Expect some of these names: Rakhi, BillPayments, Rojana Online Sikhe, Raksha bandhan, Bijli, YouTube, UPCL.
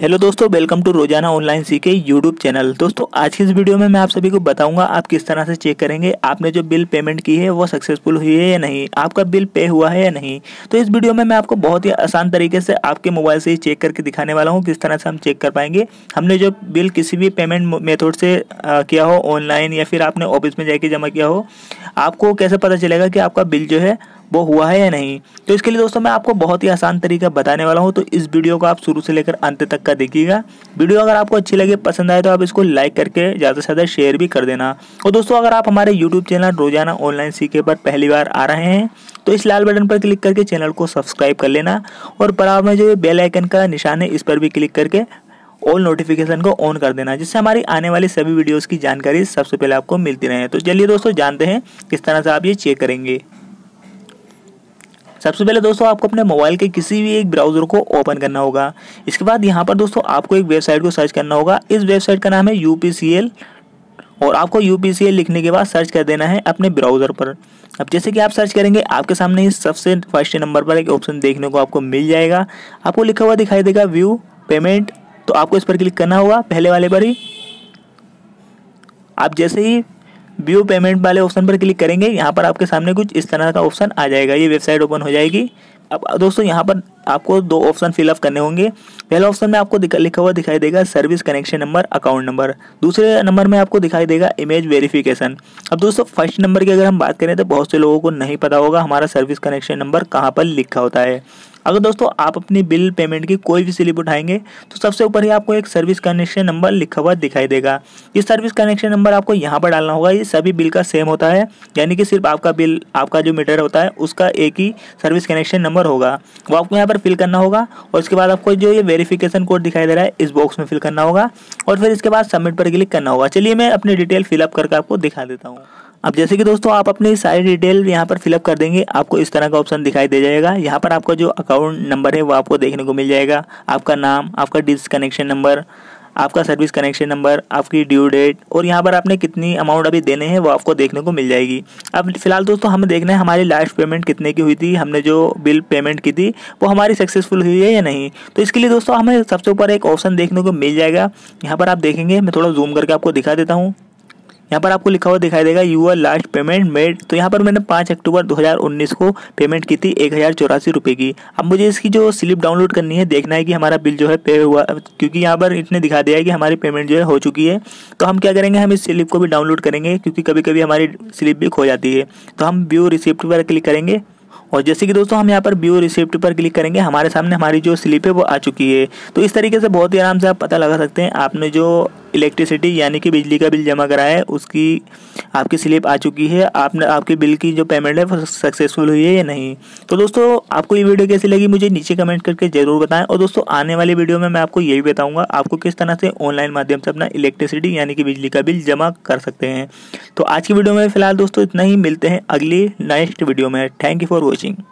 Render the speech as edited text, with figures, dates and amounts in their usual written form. Hello दोस्तों, welcome to रोजाना online सीखे यूट्यूब चैनल। दोस्तों आज की इस वीडियो में मैं आप सभी को बताऊंगा आप किस तरह से चेक करेंगे आपने जो बिल पेमेंट की है वो सक्सेसफुल हुई है या नहीं, आपका बिल पे हुआ है या नहीं। तो इस वीडियो में मैं आपको बहुत ही आसान तरीके से आपके मोबाइल से ही चेक करके दिखाने वाला हूँ किस तरह से हम चेक कर पाएंगे हमने जो बिल किसी भी पेमेंट मेथड से किया हो, ऑनलाइन या फिर आपने ऑफिस में जाके जमा किया हो, आपको कैसे पता चलेगा कि आपका बिल जो है वो हुआ है या नहीं। तो इसके लिए दोस्तों मैं आपको बहुत ही आसान तरीका बताने वाला हूं, तो इस वीडियो को आप शुरू से लेकर अंत तक का देखिएगा। वीडियो अगर आपको अच्छी लगे, पसंद आए तो आप इसको लाइक करके ज़्यादा से ज़्यादा शेयर भी कर देना। और दोस्तों अगर आप हमारे यूट्यूब चैनल रोजाना ऑनलाइन सीखे पर पहली बार आ रहे हैं तो इस लाल बटन पर क्लिक करके चैनल को सब्सक्राइब कर लेना और बराबर में जो बेल आइकन का निशान है इस पर भी क्लिक करके ऑल नोटिफिकेशन को ऑन कर देना, जिससे हमारी आने वाली सभी वीडियोज़ की जानकारी सबसे पहले आपको मिलती रहे। तो चलिए दोस्तों जानते हैं किस तरह से आप ये चेक करेंगे। सबसे पहले दोस्तों आपको अपने मोबाइल के किसी भी एक ब्राउज़र को ओपन करना होगा। इसके बाद यहाँ पर दोस्तों आपको एक वेबसाइट को सर्च करना होगा। इस वेबसाइट का नाम है UPCL और आपको UPCL लिखने के बाद सर्च कर देना है अपने ब्राउज़र पर। अब जैसे कि आप सर्च करेंगे आपके सामने ही सबसे फर्स्ट नंबर पर एक ऑप्शन देखने को आपको मिल जाएगा। आपको लिखा हुआ दिखाई देगा व्यू पेमेंट, तो आपको इस पर क्लिक करना होगा। पहले वाले पर ही आप जैसे ही व्यू पेमेंट वाले ऑप्शन पर क्लिक करेंगे यहाँ पर आपके सामने कुछ इस तरह का ऑप्शन आ जाएगा, ये वेबसाइट ओपन हो जाएगी। अब दोस्तों यहाँ पर आपको दो ऑप्शन फिलअप करने होंगे। पहला ऑप्शन में आपको लिखा हुआ दिखाई देगा service connection number, account number. दूसरे नंबर में आपको दिखाई देगा इमेज वेरिफिकेशन। अब दोस्तों फर्स्ट नंबर की अगर हम बात करें तो बहुत से लोगों को नहीं पता होगा हमारा सर्विस कनेक्शन नंबर कहाँ पर लिखा होता है। अगर दोस्तों आप अपनी बिल पेमेंट की कोई भी स्लिप उठाएंगे तो सबसे ऊपर ही आपको एक सर्विस कनेक्शन नंबर लिखा हुआ दिखाई देगा। ये सर्विस कनेक्शन नंबर आपको यहाँ पर डालना होगा। ये सभी बिल का सेम होता है, यानी कि सिर्फ आपका बिल, आपका जो मीटर होता है उसका एक ही सर्विस कनेक्शन नंबर होगा, वो आपको यहाँ पर फिल करना होगा। और इसके बाद आपको जो ये वेरिफिकेशन कोड दिखाई दे रहा है इस बॉक्स में फिल करना होगा और फिर इसके बाद सबमिट पर क्लिक करना होगा। चलिए मैं अपनी डिटेल फिलअप करके आपको दिखा देता हूँ। अब जैसे कि दोस्तों आप अपनी सारी डिटेल यहाँ पर फिलअप कर देंगे आपको इस तरह का ऑप्शन दिखाई दे जाएगा। यहाँ पर आपका जो अकाउंट नंबर है वो आपको देखने को मिल जाएगा, आपका नाम, आपका डिश कनेक्शन नंबर, आपका सर्विस कनेक्शन नंबर, आपकी ड्यू डेट और यहाँ पर आपने कितनी अमाउंट अभी देने हैं वो आपको देखने को मिल जाएगी। अब फिलहाल दोस्तों हमें देखना है हमारी लास्ट पेमेंट कितने की हुई थी, हमने जो बिल पेमेंट की थी वो हमारी सक्सेसफुल हुई है या नहीं। तो इसके लिए दोस्तों हमें सबसे ऊपर एक ऑप्शन देखने को मिल जाएगा। यहाँ पर आप देखेंगे, मैं थोड़ा जूम करके आपको दिखा देता हूँ। यहाँ पर आपको लिखा हुआ दिखाई देगा यूअर लास्ट पेमेंट मेड। तो यहाँ पर मैंने 5 अक्टूबर 2019 को पेमेंट की थी 1084 रुपये की। अब मुझे इसकी जो स्लिप डाउनलोड करनी है, देखना है कि हमारा बिल जो है पे हुआ, क्योंकि यहाँ पर इसने दिखा दिया है कि हमारी पेमेंट जो है हो चुकी है। तो हम क्या करेंगे, हम इस स्लिप को भी डाउनलोड करेंगे क्योंकि कभी कभी हमारी स्लिप भी खो जाती है। तो हम व्यू रिसिप्ट पर क्लिक करेंगे और जैसे कि दोस्तों हम यहाँ पर व्यू रिसिप्ट पर क्लिक करेंगे हमारे सामने हमारी जो स्लिप है वो आ चुकी है। तो इस तरीके से बहुत ही आराम से आप पता लगा सकते हैं आपने जो इलेक्ट्रिसिटी यानी कि बिजली का बिल जमा कराया है उसकी आपकी स्लिप आ चुकी है, आपने आपके बिल की जो पेमेंट है वो सक्सेसफुल हुई है या नहीं। तो दोस्तों आपको ये वीडियो कैसी लगी मुझे नीचे कमेंट करके ज़रूर बताएं। और दोस्तों आने वाली वीडियो में मैं आपको यही बताऊंगा आपको किस तरह से ऑनलाइन माध्यम से अपना इलेक्ट्रिसिटी यानी कि बिजली का बिल जमा कर सकते हैं। तो आज की वीडियो में फिलहाल दोस्तों इतना ही, मिलते हैं अगली नेक्स्ट वीडियो में। Thank you for watching.